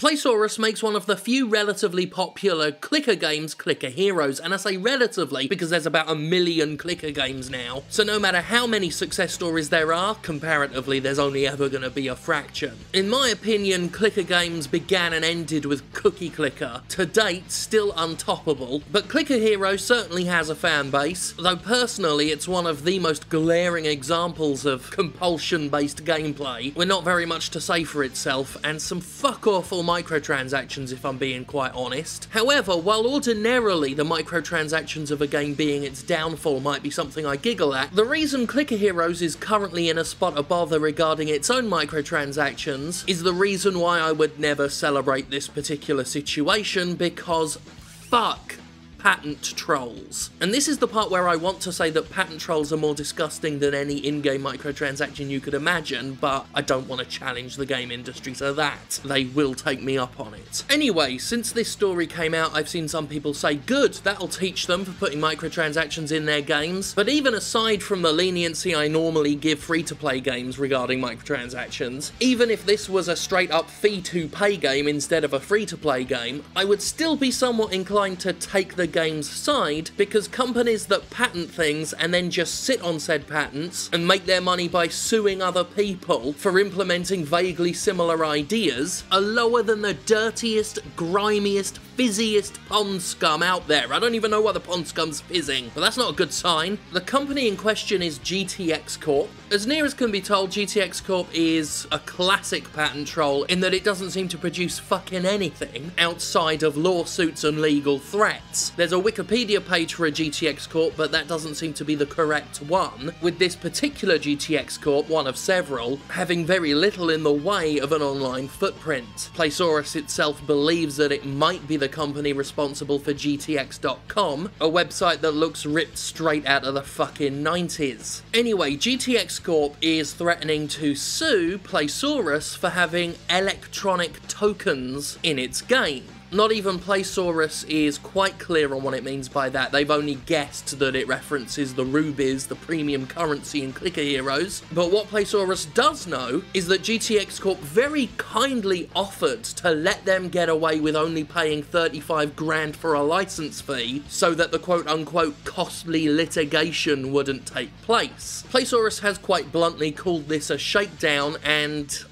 Playsaurus makes one of the few relatively popular clicker games, Clicker Heroes, and I say relatively because there's about 1 million clicker games now, so no matter how many success stories there are, comparatively there's only ever going to be a fraction. In my opinion, clicker games began and ended with Cookie Clicker, to date still untoppable, but Clicker Heroes certainly has a fan base, though personally it's one of the most glaring examples of compulsion-based gameplay, with not very much to say for itself, and some fuck-awful microtransactions if I'm being quite honest. However, while ordinarily the microtransactions of a game being its downfall might be something I giggle at, the reason Clicker Heroes is currently in a spot of bother regarding its own microtransactions is the reason why I would never celebrate this particular situation, because fuck patent trolls. And this is the part where I want to say that patent trolls are more disgusting than any in-game microtransaction you could imagine, but I don't want to challenge the game industry to that. They will take me up on it. Anyway, since this story came out, I've seen some people say, good, that'll teach them for putting microtransactions in their games, but even aside from the leniency I normally give free-to-play games regarding microtransactions, even if this was a straight-up fee-to-pay game instead of a free-to-play game, I would still be somewhat inclined to take the game's side, because companies that patent things and then just sit on said patents and make their money by suing other people for implementing vaguely similar ideas are lower than the dirtiest, grimiest, fizziest pond scum out there. I don't even know why the pond scum's fizzing, but that's not a good sign. The company in question is GTX Corp. As near as can be told, GTX Corp is a classic patent troll in that it doesn't seem to produce fucking anything outside of lawsuits and legal threats. There's a Wikipedia page for a GTX Corp, but that doesn't seem to be the correct one, with this particular GTX Corp, one of several, having very little in the way of an online footprint. Playsaurus itself believes that it might be the company responsible for GTX.com, a website that looks ripped straight out of the fucking 90s. Anyway, GTX Corp is threatening to sue Playsaurus for having electronic tokens in its game. Not even Playsaurus is quite clear on what it means by that. They've only guessed that it references the rubies, the premium currency in Clicker Heroes, but what Playsaurus does know is that GTX Corp very kindly offered to let them get away with only paying 35 grand for a license fee so that the quote-unquote costly litigation wouldn't take place. Playsaurus has quite bluntly called this a shakedown, and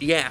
yeah,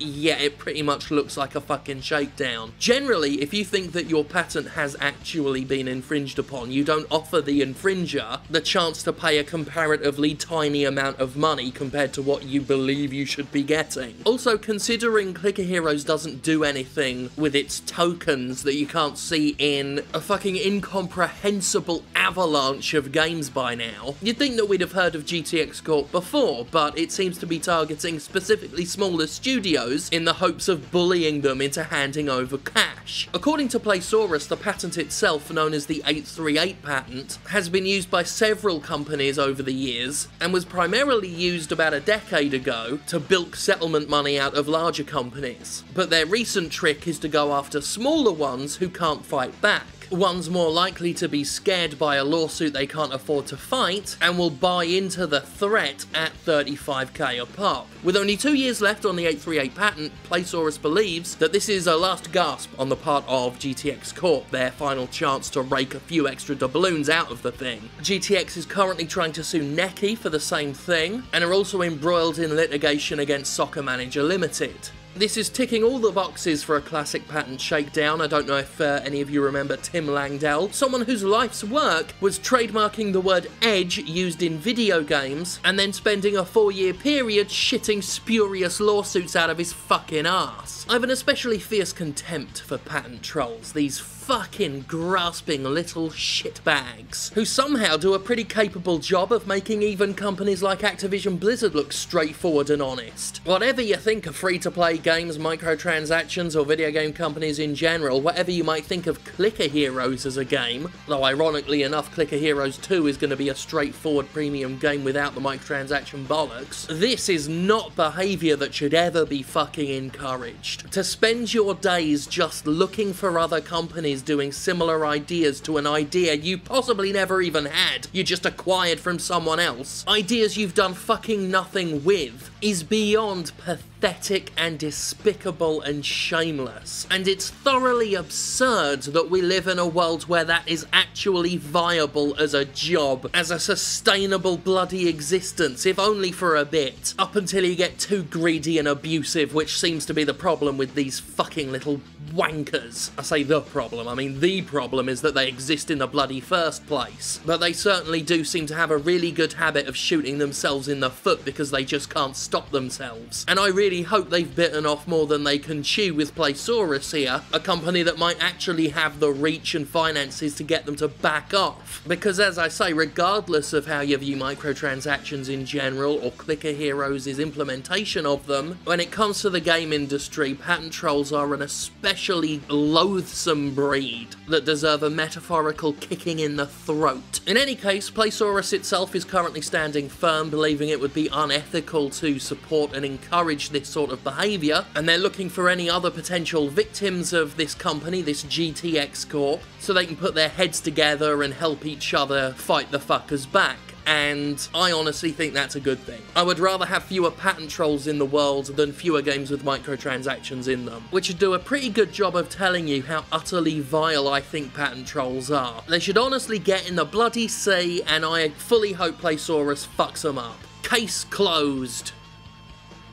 it pretty much looks like a fucking shakedown. Generally, if you think that your patent has actually been infringed upon, you don't offer the infringer the chance to pay a comparatively tiny amount of money compared to what you believe you should be getting. Also, considering Clicker Heroes doesn't do anything with its tokens that you can't see in a fucking incomprehensible avalanche of games by now, you'd think that we'd have heard of GTX Corp before, but it seems to be targeting specifically smaller studios in the hopes of bullying them into handing over cash. According to Playsaurus, the patent itself, known as the 838 patent, has been used by several companies over the years, and was primarily used about a decade ago to bilk settlement money out of larger companies. But their recent trick is to go after smaller ones who can't fight back. One's more likely to be scared by a lawsuit they can't afford to fight, and will buy into the threat at 35k a pop. With only 2 years left on the 838 patent, Playsaurus believes that this is a last gasp on the part of GTX Corp, their final chance to rake a few extra doubloons out of the thing. GTX is currently trying to sue Necky for the same thing, and are also embroiled in litigation against Soccer Manager Limited. This is ticking all the boxes for a classic patent shakedown. I don't know if any of you remember Tim Langdell, someone whose life's work was trademarking the word EDGE used in video games, and then spending a 4-year period shitting spurious lawsuits out of his fucking ass. I have an especially fierce contempt for patent trolls, these fucking grasping little shitbags, who somehow do a pretty capable job of making even companies like Activision Blizzard look straightforward and honest. Whatever you think of free-to-play games, microtransactions, or video game companies in general, whatever you might think of Clicker Heroes as a game, though ironically enough Clicker Heroes 2 is going to be a straightforward premium game without the microtransaction bollocks, this is not behaviour that should ever be fucking encouraged. To spend your days just looking for other companies doing similar ideas to an idea you possibly never even had, you just acquired from someone else, ideas you've done fucking nothing with, is beyond pathetic. pathetic and despicable and shameless, and it's thoroughly absurd that we live in a world where that is actually viable as a job, as a sustainable bloody existence, if only for a bit, up until you get too greedy and abusive, which seems to be the problem with these fucking little wankers. I say the problem, I mean the problem is that they exist in the bloody first place, but they certainly do seem to have a really good habit of shooting themselves in the foot because they just can't stop themselves. And I really hope they've bitten off more than they can chew with Playsaurus here, a company that might actually have the reach and finances to get them to back off. Because as I say, regardless of how you view microtransactions in general or Clicker Heroes' implementation of them, when it comes to the game industry, patent trolls are an especially loathsome breed that deserve a metaphorical kicking in the throat. In any case, Playsaurus itself is currently standing firm, believing it would be unethical to support and encourage this sort of behaviour, and they're looking for any other potential victims of this company, this GTX Corp, so they can put their heads together and help each other fight the fuckers back. And I honestly think that's a good thing. I would rather have fewer patent trolls in the world than fewer games with microtransactions in them, which would do a pretty good job of telling you how utterly vile I think patent trolls are. They should honestly get in the bloody sea, and I fully hope Playsaurus fucks them up. Case closed.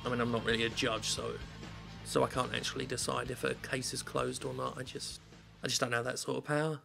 I mean, I'm not really a judge, so I can't actually decide if a case is closed or not. I just don't have that sort of power.